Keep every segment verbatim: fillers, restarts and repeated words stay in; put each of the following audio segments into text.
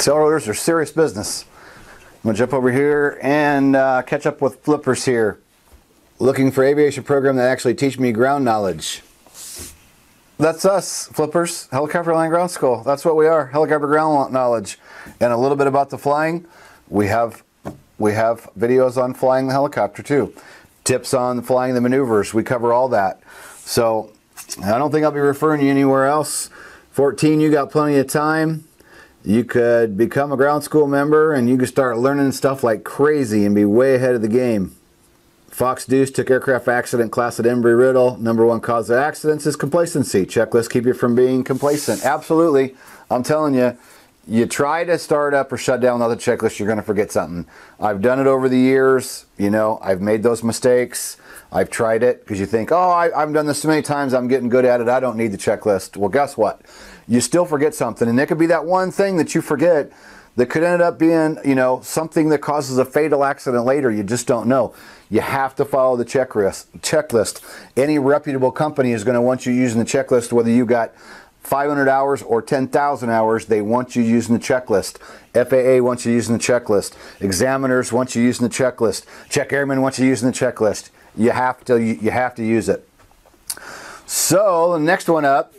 Accelerators are serious business. I'm gonna jump over here and uh, catch up with Flippers here. Looking for aviation program that actually teach me ground knowledge. That's us, Flippers, Helicopter Online Ground School. That's what we are, helicopter ground knowledge. And a little bit about the flying. We have, we have videos on flying the helicopter too. Tips on flying the maneuvers, we cover all that. So I don't think I'll be referring you anywhere else. fourteen, you got plenty of time. You could become a ground school member and you could start learning stuff like crazy and be way ahead of the game. Fox Deuce took aircraft accident class at Embry-Riddle. Number one cause of accidents is complacency. Checklist, keep you from being complacent. Absolutely, I'm telling you, you try to start up or shut down without the checklist, you're gonna forget something. I've done it over the years. You know, I've made those mistakes. I've tried it because you think, oh, I, I've done this so many times, I'm getting good at it, I don't need the checklist. Well, guess what? You still forget something, and it could be that one thing that you forget that could end up being, you know, something that causes a fatal accident later. You just don't know. You have to follow the checklist. Checklist. Any reputable company is going to want you using the checklist, whether you got five hundred hours or ten thousand hours, they want you using the checklist. F A A wants you using the checklist. Examiners want you using the checklist. Check airmen want you using the checklist. You have to, you have to use it. So the next one up,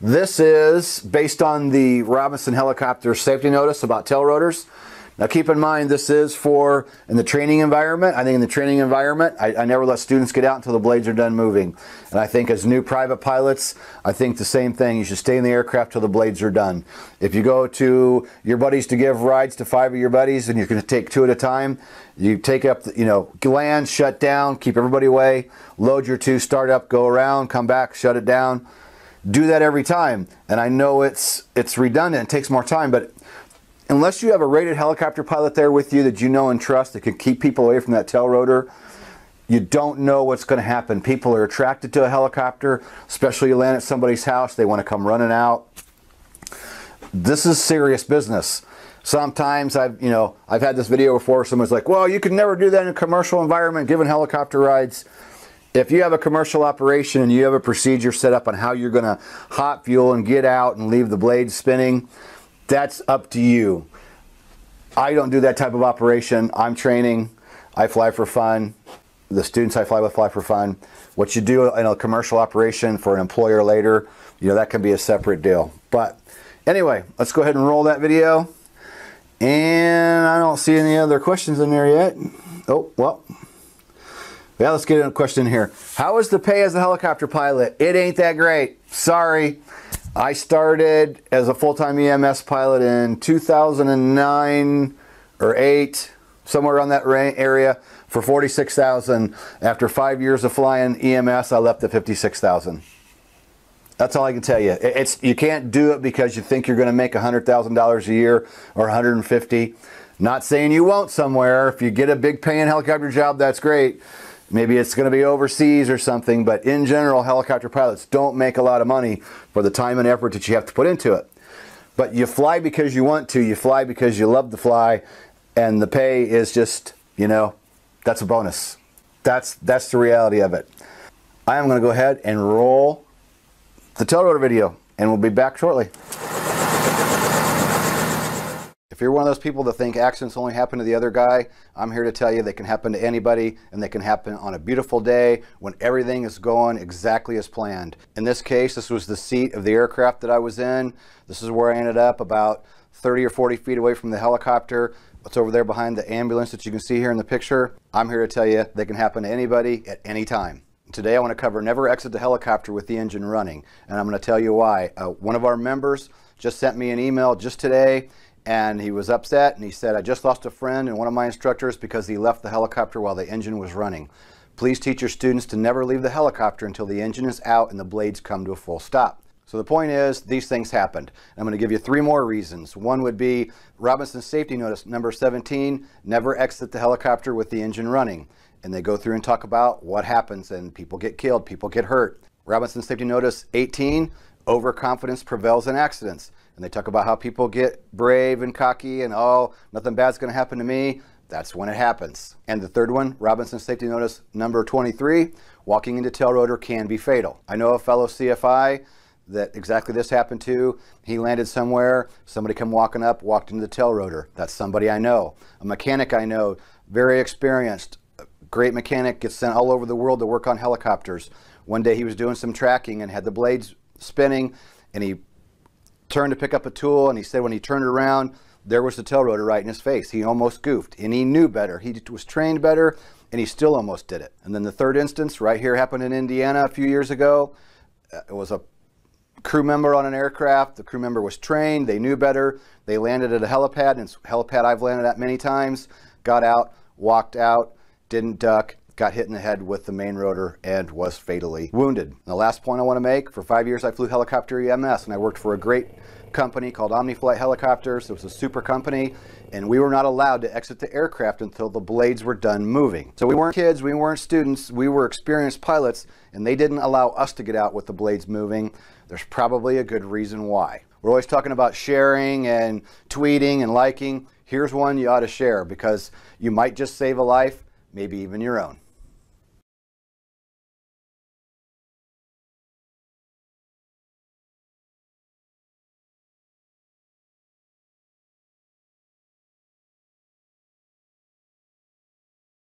this is based on the Robinson Helicopter safety notice about tail rotors. Now keep in mind, this is for in the training environment. I think in the training environment, I, I never let students get out until the blades are done moving. And I think as new private pilots, I think the same thing. You should stay in the aircraft till the blades are done. If you go to your buddies to give rides to five of your buddies and you're gonna take two at a time, you take up, the, you know, land, shut down, keep everybody away, load your two, start up, go around, come back, shut it down. Do that every time, and I know it's it's redundant, it takes more time, but unless you have a rated helicopter pilot there with you that you know and trust that can keep people away from that tail rotor, you don't know what's going to happen. People are attracted to a helicopter, especially you land at somebody's house, they want to come running out. This is serious business. Sometimes I've, you know, I've had this video before, someone's like, well, you can never do that in a commercial environment, giving helicopter rides. If you have a commercial operation and you have a procedure set up on how you're going to hot fuel and get out and leave the blades spinning, that's up to you. I don't do that type of operation. I'm training. I fly for fun. The students I fly with fly for fun. What you do in a commercial operation for an employer later, you know, that can be a separate deal. But anyway, let's go ahead and roll that video. And I don't see any other questions in there yet. Oh, well. Yeah, let's get a question here. How is the pay as a helicopter pilot? It ain't that great. Sorry. I started as a full-time E M S pilot in two thousand nine or eight, somewhere around that area, for forty-six thousand dollars. After five years of flying E M S, I left at fifty-six thousand dollars. That's all I can tell you. It's, you can't do it because you think you're going to make one hundred thousand dollars a year or one hundred fifty thousand dollars. Not saying you won't somewhere. If you get a big paying helicopter job, that's great. Maybe it's going to be overseas or something, but in general, helicopter pilots don't make a lot of money for the time and effort that you have to put into it. But you fly because you want to, you fly because you love to fly, and the pay is just, you know, that's a bonus. That's, that's the reality of it. I am going to go ahead and roll the tail rotor video, and we'll be back shortly. If you're one of those people that think accidents only happen to the other guy, I'm here to tell you they can happen to anybody, and they can happen on a beautiful day when everything is going exactly as planned. In this case, this was the seat of the aircraft that I was in. This is where I ended up, about thirty or forty feet away from the helicopter. It's over there behind the ambulance that you can see here in the picture. I'm here to tell you they can happen to anybody at any time. Today I want to cover never exit the helicopter with the engine running, and I'm going to tell you why. Uh, one of our members just sent me an email just today, and he was upset, and he said, I just lost a friend and one of my instructors because he left the helicopter while the engine was running. Please teach your students to never leave the helicopter until the engine is out and the blades come to a full stop. So the point is, these things happened. I'm going to give you three more reasons. One would be Robinson safety notice number seventeen, never exit the helicopter with the engine running. And they go through and talk about what happens, and people get killed, people get hurt. Robinson safety notice eighteen, overconfidence prevails in accidents. And they talk about how people get brave and cocky and, oh, nothing bad's gonna happen to me. That's when it happens. And the third one, Robinson safety notice number twenty-three, walking into tail rotor can be fatal. I know a fellow C F I that exactly this happened to. He landed somewhere, somebody come walking up, walked into the tail rotor. That's somebody I know, a mechanic I know, very experienced, great mechanic, gets sent all over the world to work on helicopters. One day he was doing some tracking and had the blades spinning, and he turned to pick up a tool, and he said when he turned around, there was the tail rotor right in his face. He almost goofed, and he knew better. He was trained better, and he still almost did it. And then the third instance right here happened in Indiana a few years ago. It was a crew member on an aircraft. The crew member was trained. They knew better. They landed at a helipad, and it's a helipad I've landed at many times. Got out, walked out, didn't duck, got hit in the head with the main rotor, and was fatally wounded. And the last point I want to make, for five years I flew helicopter E M S, and I worked for a great company called OmniFlight Helicopters. It was a super company, and we were not allowed to exit the aircraft until the blades were done moving. So we weren't kids, we weren't students, we were experienced pilots, and they didn't allow us to get out with the blades moving. There's probably a good reason why. We're always talking about sharing and tweeting and liking. Here's one you ought to share, because you might just save a life, maybe even your own.